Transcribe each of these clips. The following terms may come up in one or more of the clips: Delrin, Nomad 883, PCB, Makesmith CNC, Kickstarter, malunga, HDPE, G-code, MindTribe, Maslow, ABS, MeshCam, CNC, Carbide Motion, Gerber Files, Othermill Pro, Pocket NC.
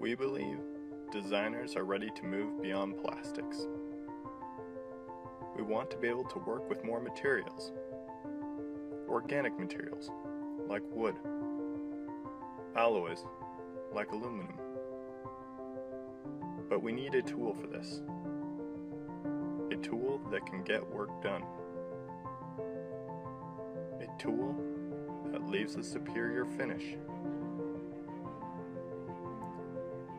We believe designers are ready to move beyond plastics. We want to be able to work with more materials, organic materials like wood, alloys like aluminum. But we need a tool for this, a tool that can get work done, a tool that leaves a superior finish.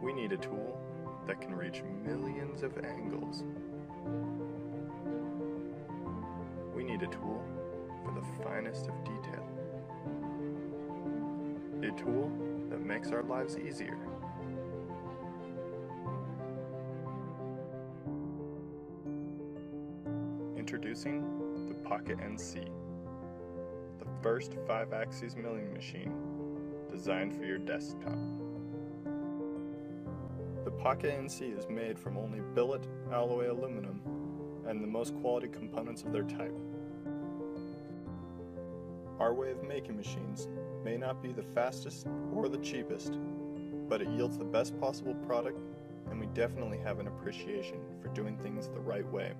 We need a tool that can reach millions of angles. We need a tool for the finest of detail. A tool that makes our lives easier. Introducing the Pocket NC, the first 5-axis milling machine designed for your desktop. The Pocket NC is made from only billet alloy aluminum and the most quality components of their type. Our way of making machines may not be the fastest or the cheapest, but it yields the best possible product, and we definitely have an appreciation for doing things the right way.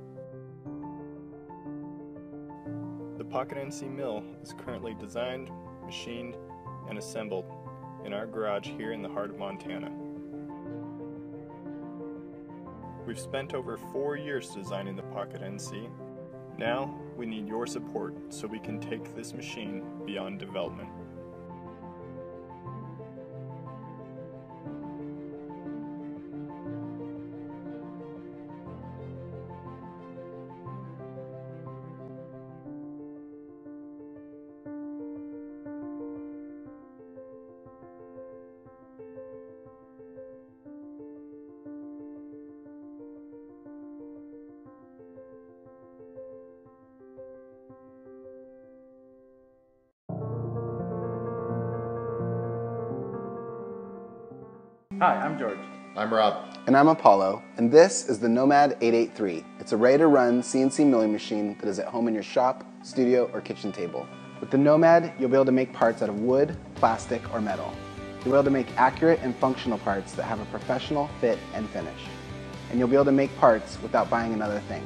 The Pocket NC mill is currently designed, machined, and assembled in our garage here in the heart of Montana. We've spent over 4 years designing the Pocket NC. Now, we need your support so we can take this machine beyond development. Hi, I'm George. I'm Rob. And I'm Apollo, and this is the Nomad 883. It's a ready-to-run CNC milling machine that is at home in your shop, studio, or kitchen table. With the Nomad, you'll be able to make parts out of wood, plastic, or metal. You'll be able to make accurate and functional parts that have a professional fit and finish. And you'll be able to make parts without buying another thing.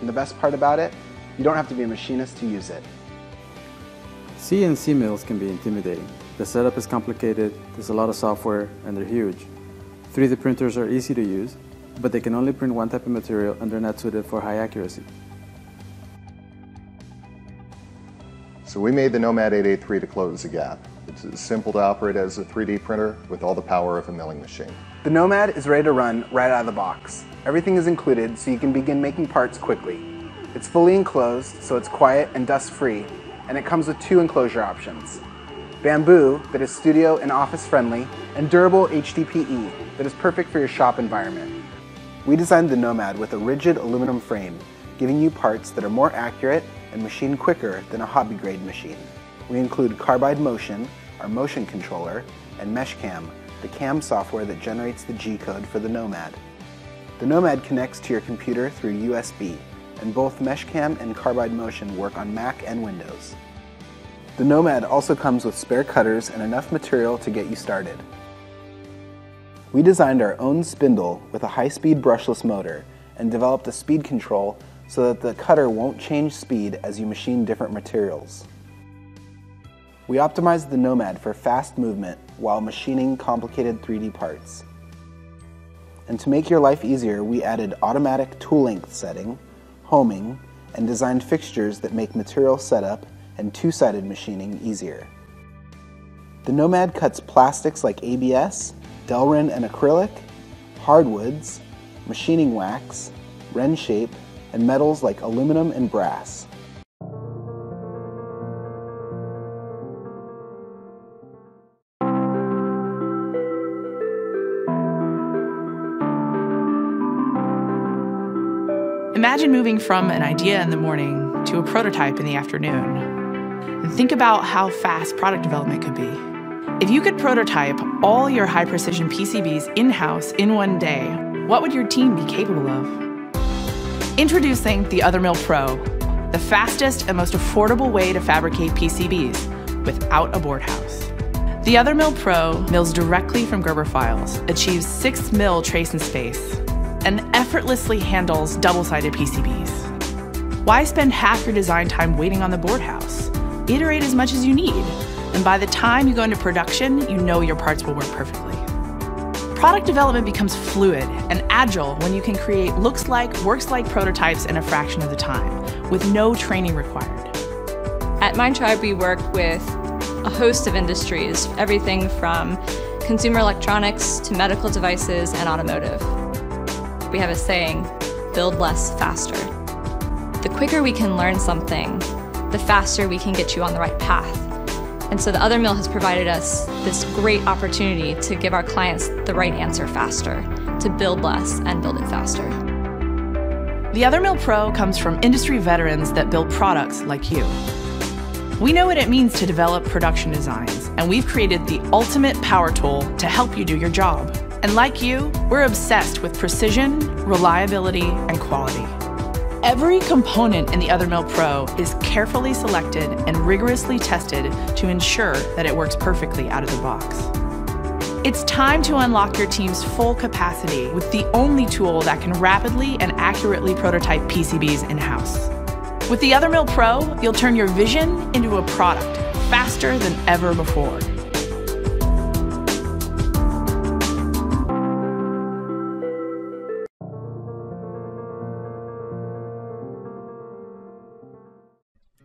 And the best part about it, you don't have to be a machinist to use it. CNC mills can be intimidating. The setup is complicated, there's a lot of software, and they're huge. 3D printers are easy to use, but they can only print one type of material and they're not suited for high accuracy. So we made the Nomad 883 to close the gap. It's simple to operate as a 3D printer with all the power of a milling machine. The Nomad is ready to run right out of the box. Everything is included so you can begin making parts quickly. It's fully enclosed, so it's quiet and dust-free, and it comes with 2 enclosure options. Bamboo that is studio and office friendly, and durable HDPE that is perfect for your shop environment. We designed the Nomad with a rigid aluminum frame, giving you parts that are more accurate and machined quicker than a hobby grade machine. We include Carbide Motion, our motion controller, and MeshCam, the CAM software that generates the G-code for the Nomad. The Nomad connects to your computer through USB, and both MeshCam and Carbide Motion work on Mac and Windows. The Nomad also comes with spare cutters and enough material to get you started. We designed our own spindle with a high-speed brushless motor and developed a speed control so that the cutter won't change speed as you machine different materials. We optimized the Nomad for fast movement while machining complicated 3D parts. And to make your life easier, we added automatic tool length setting, homing, and designed fixtures that make material setup and two-sided machining easier. The Nomad cuts plastics like ABS, Delrin and acrylic, hardwoods, machining wax, wren shape, and metals like aluminum and brass. Imagine moving from an idea in the morning to a prototype in the afternoon. And think about how fast product development could be. If you could prototype all your high-precision PCBs in-house in one day, what would your team be capable of? Introducing the Othermill Pro, the fastest and most affordable way to fabricate PCBs without a board house. The Othermill Pro mills directly from Gerber Files, achieves 6 mil trace in space, and effortlessly handles double-sided PCBs. Why spend half your design time waiting on the board house? Iterate as much as you need, and by the time you go into production, you know your parts will work perfectly. Product development becomes fluid and agile when you can create looks-like, works-like prototypes in a fraction of the time, with no training required. At MindTribe, we work with a host of industries, everything from consumer electronics to medical devices and automotive. We have a saying, build less, faster. The quicker we can learn something, the faster we can get you on the right path. And so the Othermill has provided us this great opportunity to give our clients the right answer faster, to build less and build it faster. The Othermill Pro comes from industry veterans that build products like you. We know what it means to develop production designs, and we've created the ultimate power tool to help you do your job. And like you, we're obsessed with precision, reliability, and quality. Every component in the Othermill Pro is carefully selected and rigorously tested to ensure that it works perfectly out of the box. It's time to unlock your team's full capacity with the only tool that can rapidly and accurately prototype PCBs in-house. With the Othermill Pro, you'll turn your vision into a product faster than ever before.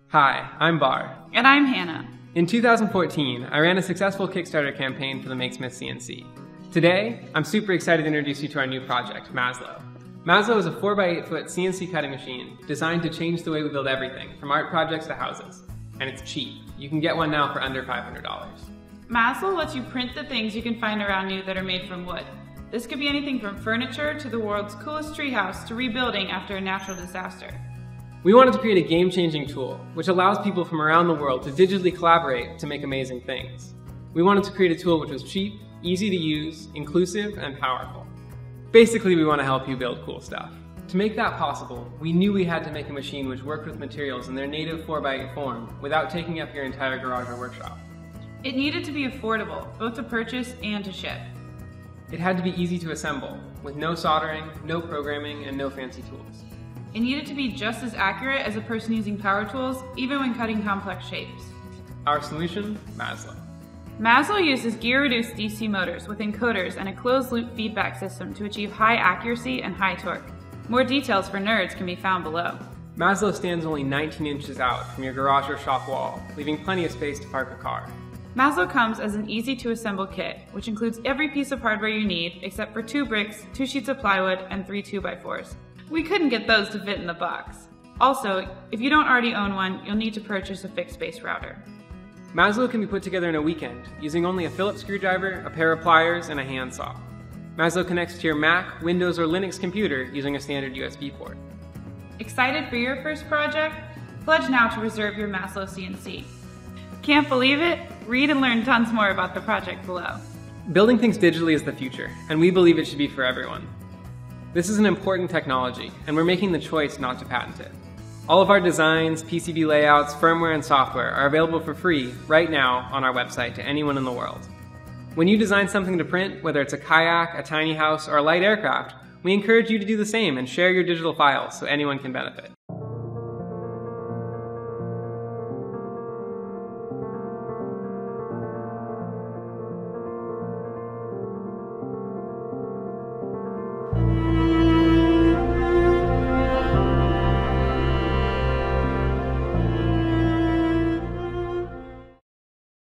Hi, I'm Bar. And I'm Hannah. In 2014, I ran a successful Kickstarter campaign for the Makesmith CNC. Today, I'm super excited to introduce you to our new project, Maslow. Maslow is a 4x8-foot CNC cutting machine designed to change the way we build everything, from art projects to houses. And it's cheap. You can get one now for under $500. Maslow lets you print the things you can find around you that are made from wood. This could be anything from furniture to the world's coolest treehouse to rebuilding after a natural disaster. We wanted to create a game-changing tool, which allows people from around the world to digitally collaborate to make amazing things. We wanted to create a tool which was cheap, easy to use, inclusive, and powerful. Basically, we want to help you build cool stuff. To make that possible, we knew we had to make a machine which worked with materials in their native 4x8 form without taking up your entire garage or workshop. It needed to be affordable, both to purchase and to ship. It had to be easy to assemble, with no soldering, no programming, and no fancy tools. It needed to be just as accurate as a person using power tools, even when cutting complex shapes. Our solution, Maslow. Maslow uses gear-reduced DC motors with encoders and a closed-loop feedback system to achieve high accuracy and high torque. More details for nerds can be found below. Maslow stands only 19 inches out from your garage or shop wall, leaving plenty of space to park a car. Maslow comes as an easy-to-assemble kit, which includes every piece of hardware you need except for 2 bricks, 2 sheets of plywood, and 3 2x4s. We couldn't get those to fit in the box. Also, if you don't already own one, you'll need to purchase a fixed-base router. Maslow can be put together in a weekend, using only a Phillips screwdriver, a pair of pliers, and a handsaw. Maslow connects to your Mac, Windows, or Linux computer using a standard USB port. Excited for your first project? Pledge now to reserve your Maslow CNC. Can't believe it? Read and learn tons more about the project below. Building things digitally is the future, and we believe it should be for everyone. This is an important technology, and we're making the choice not to patent it. All of our designs, PCB layouts, firmware, and software are available for free right now on our website to anyone in the world. When you design something to print, whether it's a kayak, a tiny house, or a light aircraft, we encourage you to do the same and share your digital files so anyone can benefit.